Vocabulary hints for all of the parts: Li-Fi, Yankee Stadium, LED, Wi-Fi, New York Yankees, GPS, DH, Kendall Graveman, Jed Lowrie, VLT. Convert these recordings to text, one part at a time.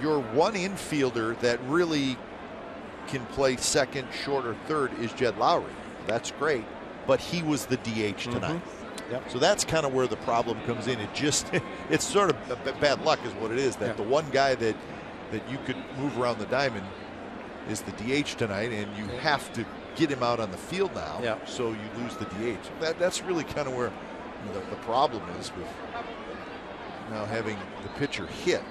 your one infielder that really can play second, short, or third is Jed Lowrie. That's great, but he was the DH tonight. Yep. So that's kind of where the problem comes in. It just it's sort of bad luck is what it is, that the one guy that you could move around the diamond is the DH tonight, and you have to get him out on the field now. Yep. So you lose the DH. That's really kind of where the problem is with now having the pitcher hit.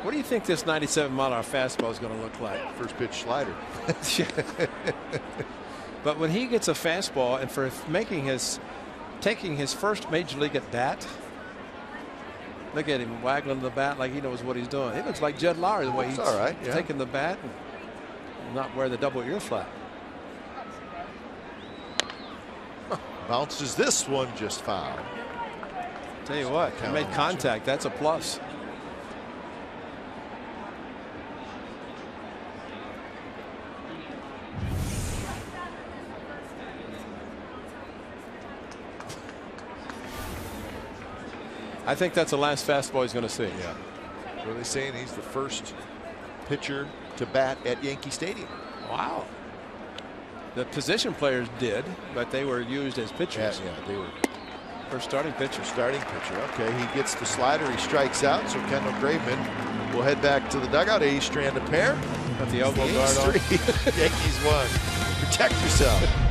What do you think this 97-mile-an-hour fastball is going to look like? First pitch slider. But when he gets a fastball, and for taking his first major league at bat, look at him waggling the bat like he knows what he's doing. It looks like Jed Lowrie the way he's taking the bat and not wear the double ear flap. Bounces this one just foul. Tell you what, he made contact. That's a plus. I think that's the last fastball he's going to see. Yeah. What are they saying? He's the first pitcher to bat at Yankee Stadium. Wow. The position players did, but they were used as pitchers. Yeah, they were. First starting pitcher. Starting pitcher. Okay, he gets the slider. He strikes out. So Kendall Graveman will head back to the dugout. A strand a pair. Got the elbow guard on. Yankees won. Protect yourself.